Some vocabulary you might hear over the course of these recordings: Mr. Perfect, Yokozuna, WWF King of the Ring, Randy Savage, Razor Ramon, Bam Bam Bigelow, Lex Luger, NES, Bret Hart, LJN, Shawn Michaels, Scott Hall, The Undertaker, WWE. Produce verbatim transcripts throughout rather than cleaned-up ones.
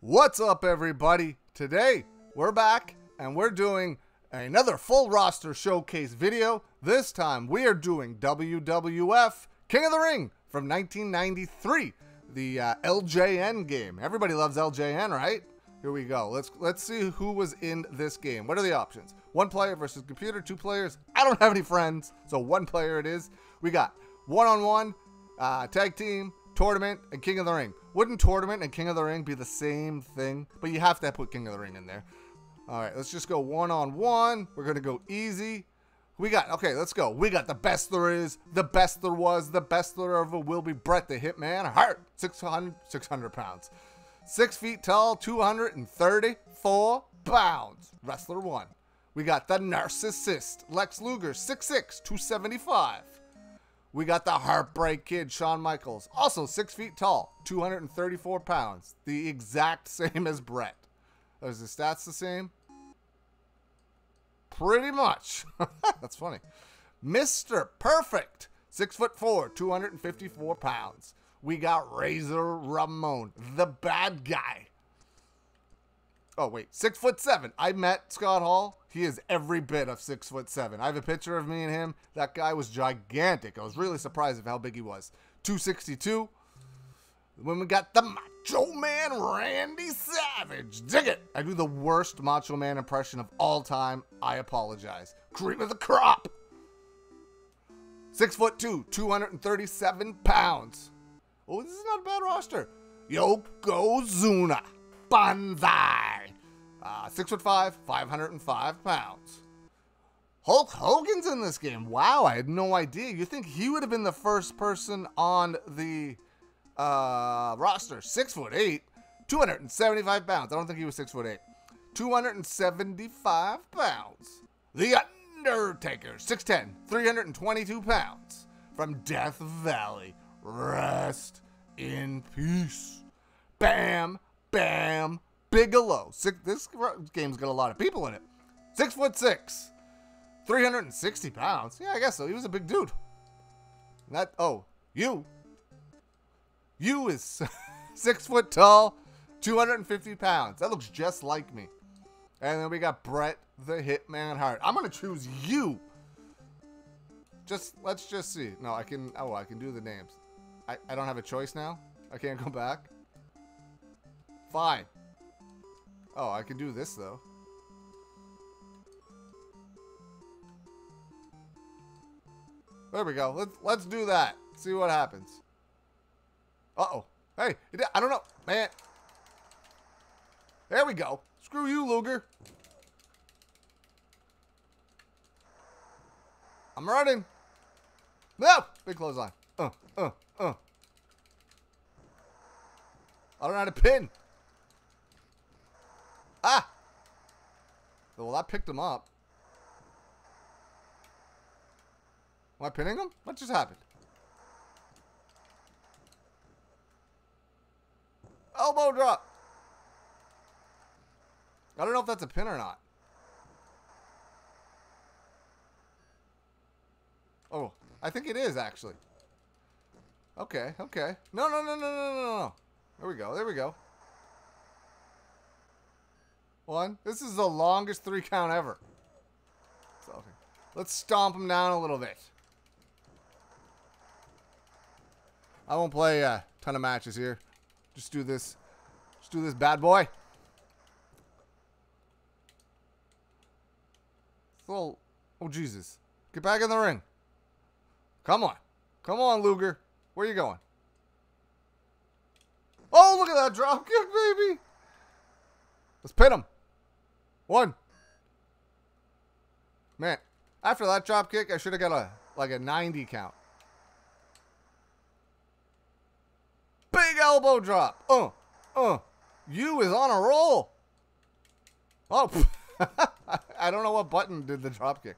What's up, everybody? Today we're back and we're doing another full roster showcase video. This time we are doing W W F King of the Ring from nineteen ninety-three, the uh, L J N game. Everybody loves L J N, right? Here we go. Let's let's see who was in this game. What are the options? One player versus computer, two players. I don't have any friends, so one player it is. We got one-on-one, uh, tag team, tournament, and King of the Ring. Wouldn't tournament and King of the Ring be the same thing? But you have to put King of the Ring in there. All right, let's just go one-on-one. We're going to go easy. We got, okay, let's go. We got the best there is, the best there was, the best there ever will be, Bret the Hitman Hart, six hundred, six hundred pounds. Six feet tall, two hundred thirty-four pounds. Wrestler one. We got the narcissist, Lex Luger, six six, two seventy-five. We got the Heartbreak Kid, Shawn Michaels, also six feet tall, two hundred thirty-four pounds, the exact same as Bret. Is the stats the same? Pretty much. That's funny. Mister Perfect, six foot four, two hundred fifty-four pounds. We got Razor Ramon, the bad guy. Oh wait, six foot seven. I met Scott Hall. He is every bit of six foot seven. I have a picture of me and him. That guy was gigantic. I was really surprised at how big he was. two sixty-two. When we got the Macho Man Randy Savage. Dig it. I do the worst Macho Man impression of all time. I apologize. Cream of the crop. Six foot two, two hundred thirty-seven pounds. Oh, this is not a bad roster. Yokozuna. Banzai. Uh, six foot five, five hundred five pounds. Hulk Hogan's in this game. Wow, I had no idea. You think he would have been the first person on the uh, roster? Six foot eight, two hundred seventy-five pounds. I don't think he was six foot eight. two hundred seventy-five pounds. The Undertaker, six ten, three hundred twenty-two pounds. From Death Valley, rest in peace. Bam, Bam Bigelow. Six, this game's got a lot of people in it. Six foot six, three hundred sixty pounds. Yeah, I guess so. He was a big dude. That, oh, you. You is six foot tall, two hundred fifty pounds. That looks just like me. And then we got Bret the Hitman Hart. I'm gonna choose you. Just, let's just see. No, I can, oh, I can do the names. I, I don't have a choice now. I can't go back. Fine. Oh, I can do this, though. There we go. Let's, let's do that. See what happens. Uh-oh. Hey, it, I don't know. Man. There we go. Screw you, Luger. I'm running. No! Big clothesline. Uh, uh, uh. I don't know how to pin. Ah! Well, I picked him up. Am I pinning him? What just happened? Elbow drop. I don't know if that's a pin or not. Oh, I think it is, actually. Okay, okay. No, no, no, no, no, no, no. There we go, there we go. One. This is the longest three count ever. So, let's stomp him down a little bit. I won't play a ton of matches here. Just do this. Just do this bad boy. Well, oh Jesus! Get back in the ring. Come on, come on, Luger. Where are you going? Oh, look at that drop kick, baby. Let's pin him. One. Man, after that drop kick, I should have got a like a ninety count. Big elbow drop. Uh, uh. You is on a roll. Oh, I don't know what button did the drop kick.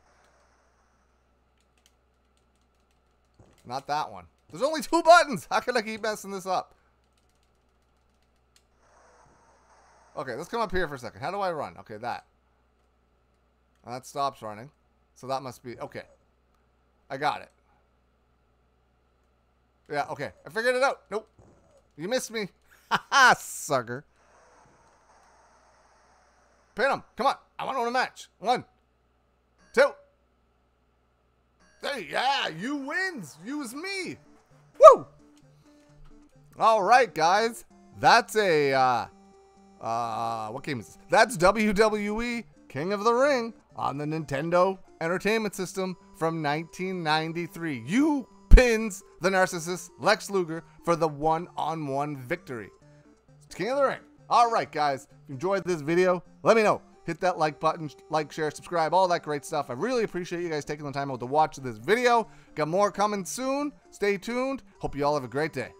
Not that one. There's only two buttons. How can I keep messing this up? Okay, let's come up here for a second. How do I run? Okay, that. That stops running. So that must be... Okay. I got it. Yeah, okay. I figured it out. Nope. You missed me. Ha ha, sucker. Pin him. Come on. I want to win a match. One. Two. Hey, yeah, you wins. Use me. Woo! All right, guys. That's a, uh, uh, what game is this? That's W W E King of the Ring on the Nintendo Entertainment System from nineteen ninety-three. You pins the narcissist Lex Luger for the one-on-one victory. It's King of the Ring. All right, guys. If you enjoyed this video, let me know. Hit that like button, like, share, subscribe, all that great stuff. I really appreciate you guys taking the time out to watch this video. Got more coming soon. Stay tuned. Hope you all have a great day.